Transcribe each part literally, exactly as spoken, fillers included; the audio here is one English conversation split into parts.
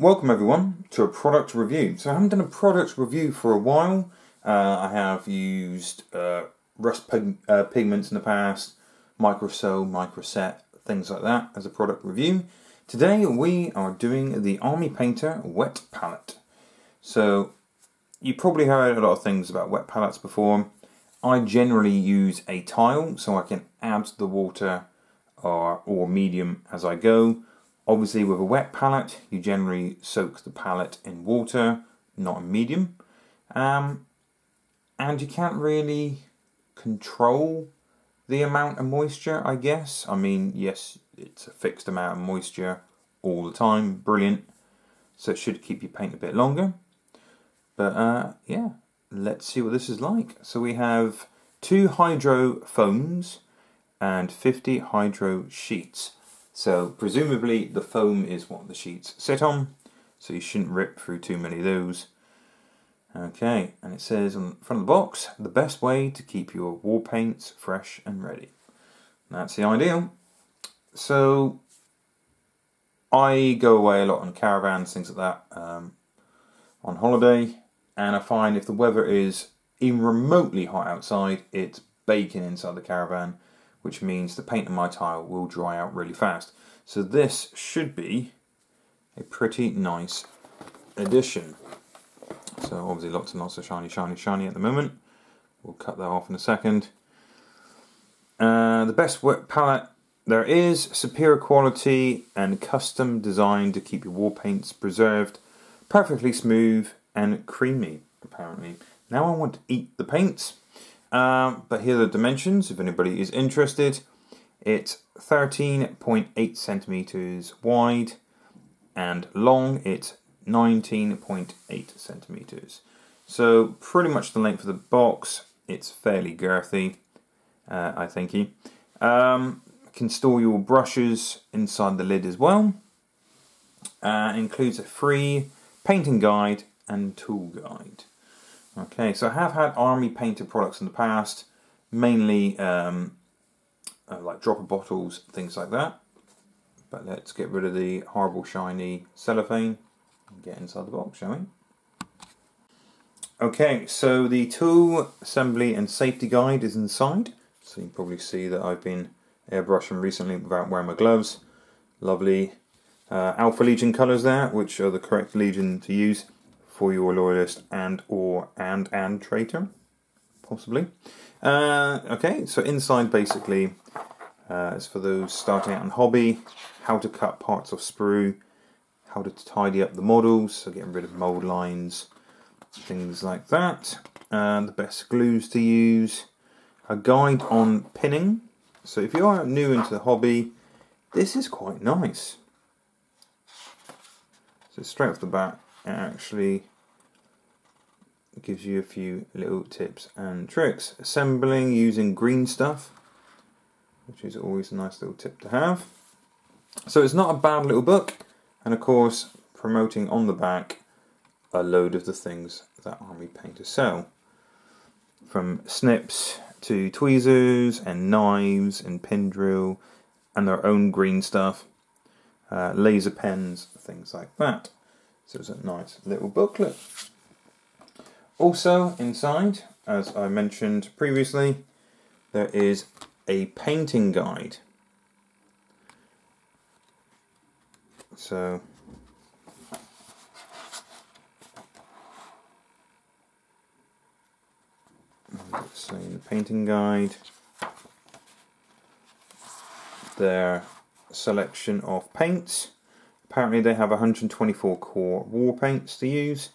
Welcome everyone to a product review. So I haven't done a product review for a while. Uh, I have used uh, rust pig uh, pigments in the past, Microsol, Microset, things like that as a product review. Today we are doing the Army Painter Wet Palette. So you probably heard a lot of things about wet palettes before. I generally use a tile so I can add the water or, or medium as I go. Obviously with a wet palette, you generally soak the palette in water, not in medium. Um, and you can't really control the amount of moisture, I guess. I mean, yes, it's a fixed amount of moisture all the time, brilliant. So it should keep your paint a bit longer. But uh, yeah, let's see what this is like. So we have two hydro foams and fifty hydro sheets. So presumably the foam is what the sheets sit on, so you shouldn't rip through too many of those. Okay, and it says on the front of the box, the best way to keep your war paints fresh and ready. And that's the ideal. So I go away a lot on caravans, things like that, um, on holiday, and I find if the weather is even remotely hot outside, it's baking inside the caravan, which means the paint on my tile will dry out really fast. So this should be a pretty nice addition. So obviously lots and lots of shiny, shiny, shiny at the moment. We'll cut that off in a second. Uh, the best wet palette there is, superior quality and custom designed to keep your war paints preserved, perfectly smooth and creamy, apparently. Now I want to eat the paints. Um, but here are the dimensions, if anybody is interested. It's thirteen point eight centimetres wide, and long it's nineteen point eight centimetres. So pretty much the length of the box. It's fairly girthy, uh, I thinky. Um, can store your brushes inside the lid as well. Uh, includes a free painting guide and tool guide. Okay, so I have had Army Painter products in the past, mainly um, uh, like dropper bottles, things like that. But let's get rid of the horrible shiny cellophane and get inside the box, shall we? Okay, so the tool assembly and safety guide is inside. So you can probably see that I've been airbrushing recently without wearing my gloves. Lovely uh, Alpha Legion colours there, which are the correct Legion to use for your loyalist and or and and traitor, possibly. Uh, okay, so inside basically uh, it's for those starting out on hobby, how to cut parts of sprue, how to tidy up the models, so getting rid of mold lines, things like that. And the best glues to use, a guide on pinning. So if you are new into the hobby, this is quite nice. So straight off the bat, it actually gives you a few little tips and tricks. Assembling using green stuff, which is always a nice little tip to have. So it's not a bad little book, and of course promoting on the back a load of the things that Army Painter sell, from snips to tweezers and knives and pin drill and their own green stuff, uh, laser pens, things like that. So it's a nice little booklet. Also inside, as I mentioned previously, there is a painting guide. So let's see, the painting guide, their selection of paints. Apparently they have one hundred twenty-four core war paints to use.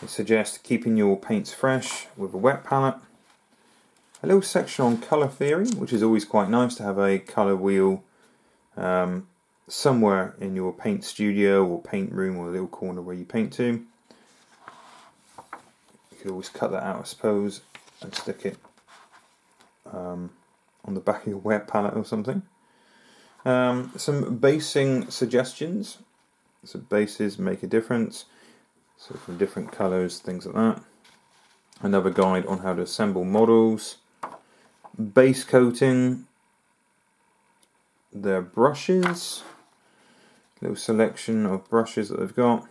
They suggest keeping your paints fresh with a wet palette. A little section on colour theory, which is always quite nice to have a colour wheel um, somewhere in your paint studio or paint room or a little corner where you paint to. You could always cut that out, I suppose, and stick it um, on the back of your wet palette or something. Um, some basing suggestions. So bases make a difference, so from different colours, things like that. Another guide on how to assemble models. Base coating. Their brushes. little selection of brushes that they've got.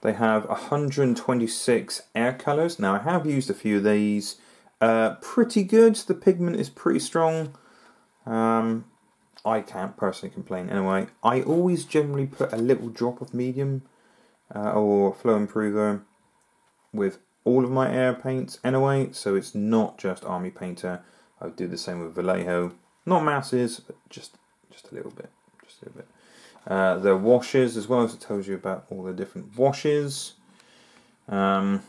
They have one hundred twenty-six air colours. Now I have used a few of these. Uh, pretty good. The pigment is pretty strong. Um, I can't personally complain. Anyway, I always generally put a little drop of medium uh, or flow improver with all of my air paints anyway, so it's not just Army Painter. I would do the same with Vallejo. Not masses, but just just a little bit. Just a little bit. Uh, the washes as well, as it tells you about all the different washes. Um,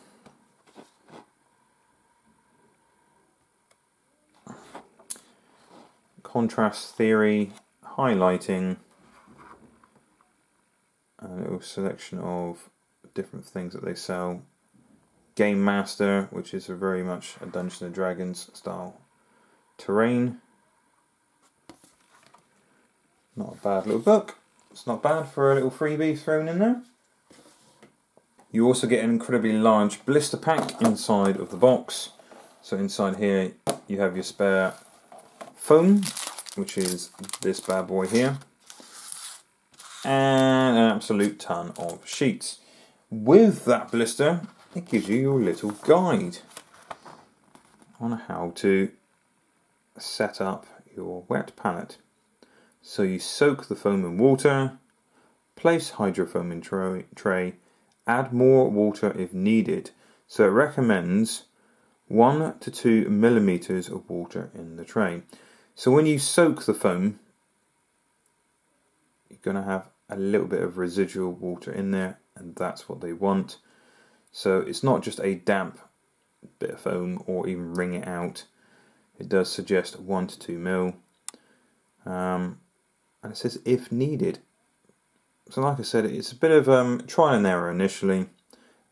contrast theory, highlighting, a little selection of different things that they sell. Game Master, which is a very much a Dungeons and Dragons style terrain. Not a bad little book. It's not bad for a little freebie thrown in there. You also get an incredibly large blister pack inside of the box. So inside here you have your spare foam, which is this bad boy here. And an absolute ton of sheets. With that blister, it gives you your little guide on how to set up your wet palette. So you soak the foam in water, place hydrofoam in tray, tray, add more water if needed. So it recommends one to two millimeters of water in the tray. So when you soak the foam, you're going to have a little bit of residual water in there, and that's what they want. So it's not just a damp bit of foam or even wring it out. It does suggest one to two mil. Um, and it says if needed. So like I said, it's a bit of um, trial and error initially.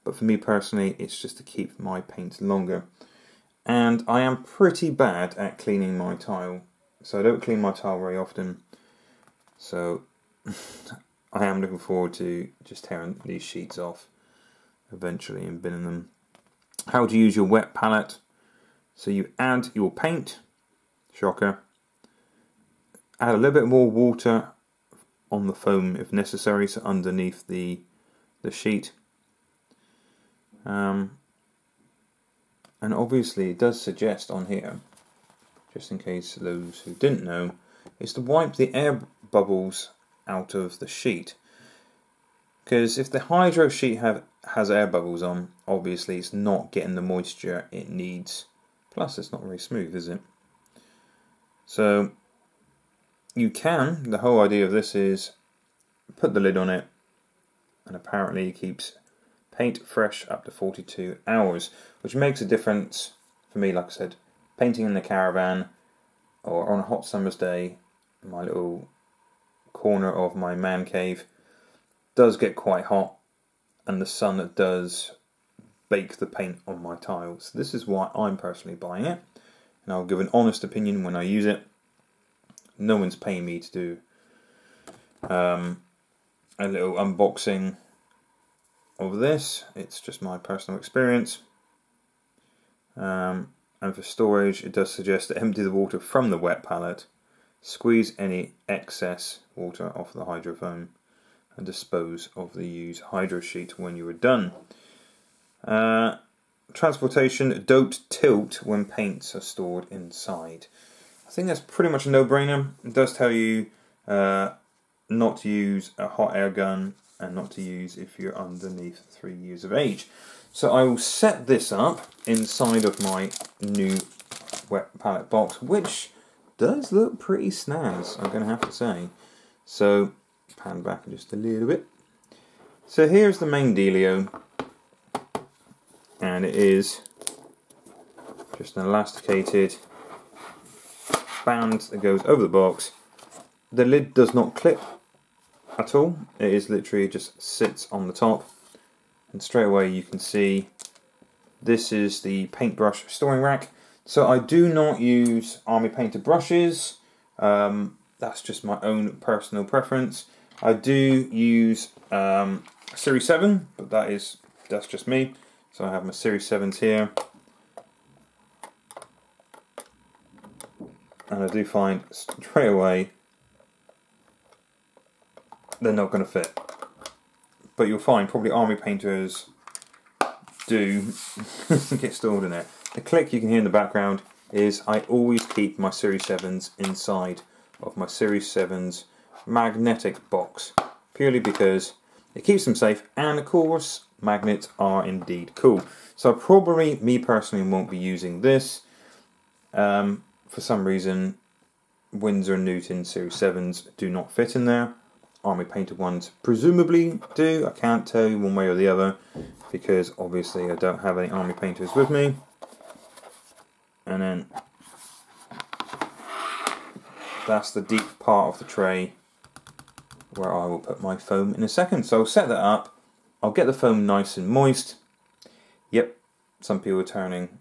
But for me personally, it's just to keep my paints longer. And I am pretty bad at cleaning my tile. So I don't clean my tile very often. So I am looking forward to just tearing these sheets off eventually and binning them. How to use your wet palette. So you add your paint, shocker, add a little bit more water on the foam if necessary, so underneath the the sheet. Um, and obviously it does suggest on here, just in case those who didn't know, is to wipe the air bubbles out of the sheet. Because if the hydro sheet have has air bubbles on, obviously it's not getting the moisture it needs. Plus it's not really smooth, is it? So you can, the whole idea of this is put the lid on it, and apparently it keeps paint fresh up to forty-two hours, which makes a difference for me. Like I said, painting in the caravan or on a hot summer's day, my little corner of my man cave does get quite hot, and the sun does bake the paint on my tiles. This is why I'm personally buying it, and I'll give an honest opinion when I use it. No one's paying me to do um, a little unboxing of this. It's just my personal experience. Um, and for storage, it does suggest to empty the water from the wet palette, squeeze any excess water off the hydrofoam, and dispose of the used hydro sheet when you are done. Uh, transportation, don't tilt when paints are stored inside. I think that's pretty much a no-brainer. It does tell you uh, not to use a hot air gun, and not to use if you're underneath three years of age. So I will set this up inside of my new wet palette box, which does look pretty snazz, I'm going to have to say. So pan back just a little bit. So here's the main dealio, and it is just an elasticated band that goes over the box. The lid does not clip at all. It is literally just sits on the top, and straight away you can see this is the paintbrush storing rack. So I do not use Army Painter brushes. Um, that's just my own personal preference. I do use um, Series seven, but that is that's just me. So I have my Series sevens here, and I do find straight away they're not going to fit. But you'll find probably Army Painters do get stored in there. The click you can hear in the background is I always keep my Series sevens inside of my Series seven's magnetic box, purely because it keeps them safe, and of course magnets are indeed cool. So probably me personally won't be using this. Um, for some reason Winsor and Newton Series sevens do not fit in there. Army Painter ones presumably do. I can't tell you one way or the other because obviously I don't have any Army Painters with me. And then that's the deep part of the tray where I will put my foam in a second. So I'll set that up. I'll get the foam nice and moist. Yep, some people are turning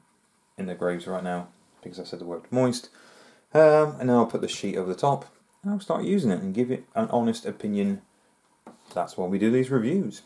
in their graves right now because I said the word moist. Um, and then I'll put the sheet over the top and I'll start using it and give it an honest opinion. That's why we do these reviews.